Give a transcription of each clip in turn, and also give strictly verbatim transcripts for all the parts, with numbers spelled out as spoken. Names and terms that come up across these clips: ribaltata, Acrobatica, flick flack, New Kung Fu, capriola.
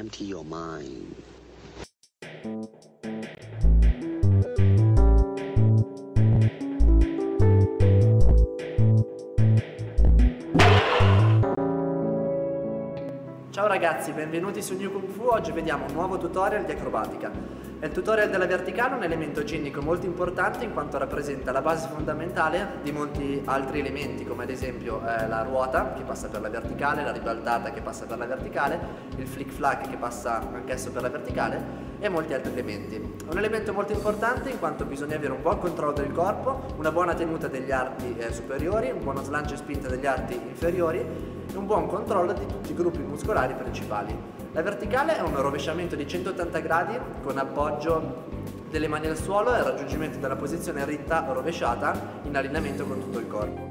Empty your mind. Ciao ragazzi, benvenuti su New Kung Fu. Oggi vediamo un nuovo tutorial di acrobatica. Nel tutorial della verticale un elemento ginnico molto importante in quanto rappresenta la base fondamentale di molti altri elementi, come ad esempio eh, la ruota che passa per la verticale, la ribaltata che passa per la verticale, il flick flack che passa anch'esso per la verticale e molti altri elementi. È un elemento molto importante in quanto bisogna avere un buon controllo del corpo, una buona tenuta degli arti eh, superiori, un buono slancio e spinta degli arti inferiori, un buon controllo di tutti i gruppi muscolari principali. La verticale è un rovesciamento di centottanta gradi con appoggio delle mani al suolo e il raggiungimento della posizione ritta o rovesciata in allineamento con tutto il corpo.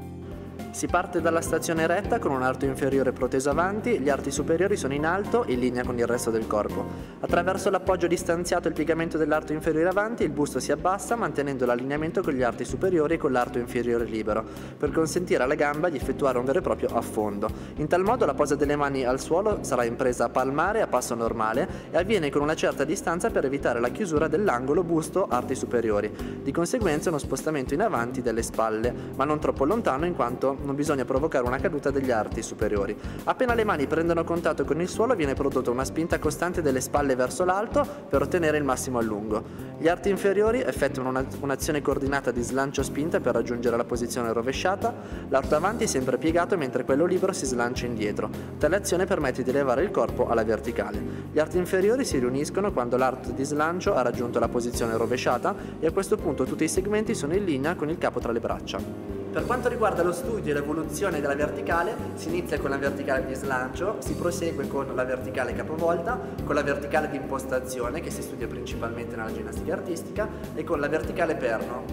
Si parte dalla stazione retta con un arto inferiore proteso avanti, gli arti superiori sono in alto in linea con il resto del corpo. Attraverso l'appoggio distanziato e il piegamento dell'arto inferiore avanti, il busto si abbassa mantenendo l'allineamento con gli arti superiori e con l'arto inferiore libero, per consentire alla gamba di effettuare un vero e proprio affondo. In tal modo la posa delle mani al suolo sarà impresa a palmare a passo normale e avviene con una certa distanza per evitare la chiusura dell'angolo busto-arti superiori. Di conseguenza uno spostamento in avanti delle spalle, ma non troppo lontano in quanto non bisogna provocare una caduta degli arti superiori. Appena le mani prendono contatto con il suolo viene prodotta una spinta costante delle spalle verso l'alto per ottenere il massimo allungo. Gli arti inferiori effettuano un'azione coordinata di slancio-spinta per raggiungere la posizione rovesciata, l'arto avanti è sempre piegato mentre quello libero si slancia indietro. Tale azione permette di elevare il corpo alla verticale. Gli arti inferiori si riuniscono quando l'arto di slancio ha raggiunto la posizione rovesciata e a questo punto tutti i segmenti sono in linea con il capo tra le braccia. Per quanto riguarda lo studio e l'evoluzione della verticale, si inizia con la verticale di slancio, si prosegue con la verticale capovolta, con la verticale di impostazione che si studia principalmente nella ginnastica artistica e con la verticale perno,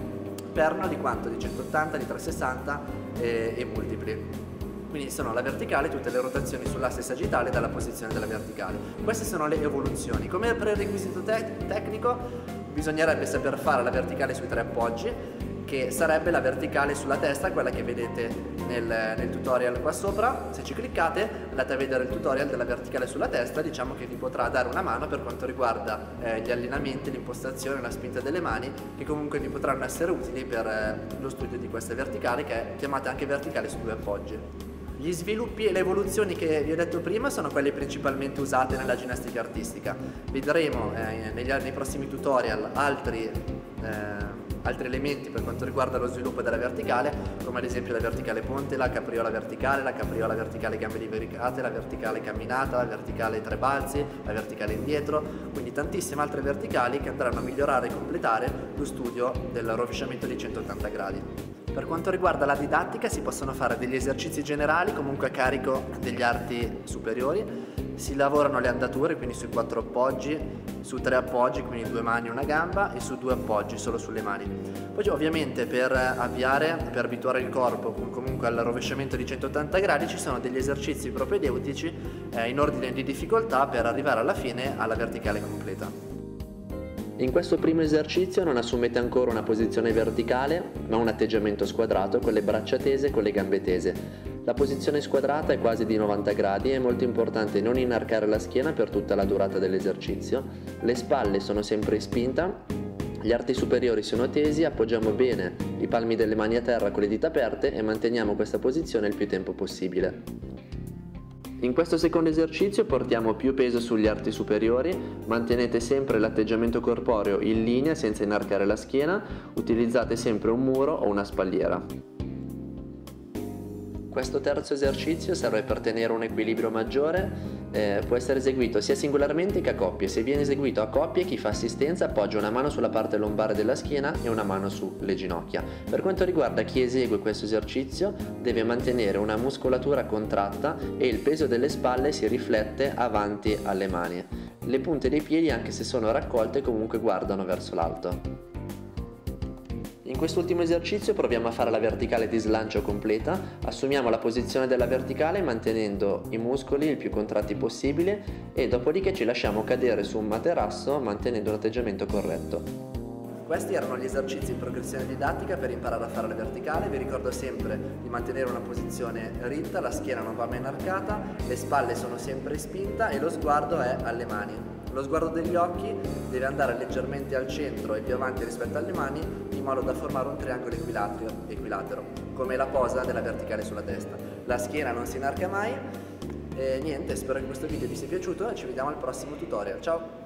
perno di quanto? Di centottanta, di trecentosessanta e, e multipli. Quindi sono la verticale, tutte le rotazioni sull'asse sagittale dalla posizione della verticale. Queste sono le evoluzioni. Come prerequisito te- tecnico bisognerebbe saper fare la verticale sui tre appoggi, che sarebbe la verticale sulla testa, quella che vedete nel, nel tutorial qua sopra. Se ci cliccate andate a vedere il tutorial della verticale sulla testa, diciamo che vi potrà dare una mano per quanto riguarda eh, gli allenamenti, l'impostazione, la spinta delle mani, che comunque vi potranno essere utili per eh, lo studio di questa verticale, che è chiamata anche verticale su due appoggi. Gli sviluppi e le evoluzioni che vi ho detto prima sono quelle principalmente usate nella ginnastica artistica. Vedremo eh, negli, nei prossimi tutorial altri eh, altri elementi per quanto riguarda lo sviluppo della verticale, come ad esempio la verticale ponte, la capriola verticale, la capriola verticale gambe divaricate, la verticale camminata, la verticale tre balzi, la verticale indietro, quindi tantissime altre verticali che andranno a migliorare e completare lo studio del rovesciamento di centottanta gradi. Per quanto riguarda la didattica si possono fare degli esercizi generali comunque a carico degli arti superiori, si lavorano le andature quindi sui quattro appoggi, su tre appoggi quindi due mani e una gamba e su due appoggi solo sulle mani. Poi ovviamente per avviare, per abituare il corpo comunque al rovesciamento di centottanta gradi ci sono degli esercizi propedeutici eh, in ordine di difficoltà per arrivare alla fine alla verticale completa. In questo primo esercizio non assumete ancora una posizione verticale, ma un atteggiamento squadrato con le braccia tese e con le gambe tese. La posizione squadrata è quasi di novanta gradi e è molto importante non inarcare la schiena per tutta la durata dell'esercizio. Le spalle sono sempre in spinta, gli arti superiori sono tesi, appoggiamo bene i palmi delle mani a terra con le dita aperte e manteniamo questa posizione il più tempo possibile. In questo secondo esercizio portiamo più peso sugli arti superiori, mantenete sempre l'atteggiamento corporeo in linea senza inarcare la schiena, utilizzate sempre un muro o una spalliera. Questo terzo esercizio serve per tenere un equilibrio maggiore, eh, può essere eseguito sia singolarmente che a coppie. Se viene eseguito a coppie chi fa assistenza appoggia una mano sulla parte lombare della schiena e una mano sulle ginocchia. Per quanto riguarda chi esegue questo esercizio deve mantenere una muscolatura contratta e il peso delle spalle si riflette avanti alle mani. Le punte dei piedi anche se sono raccolte comunque guardano verso l'alto. In quest'ultimo esercizio proviamo a fare la verticale di slancio completa, assumiamo la posizione della verticale mantenendo i muscoli il più contratti possibile e dopodiché ci lasciamo cadere su un materasso mantenendo un atteggiamento corretto. Questi erano gli esercizi in progressione didattica per imparare a fare le verticali. Vi ricordo sempre di mantenere una posizione ritta, la schiena non va mai inarcata, le spalle sono sempre in spinta e lo sguardo è alle mani. Lo sguardo degli occhi deve andare leggermente al centro e più avanti rispetto alle mani, in modo da formare un triangolo equilatero, come la posa della verticale sulla testa. La schiena non si inarca mai. E niente, spero che questo video vi sia piaciuto e ci vediamo al prossimo tutorial. Ciao!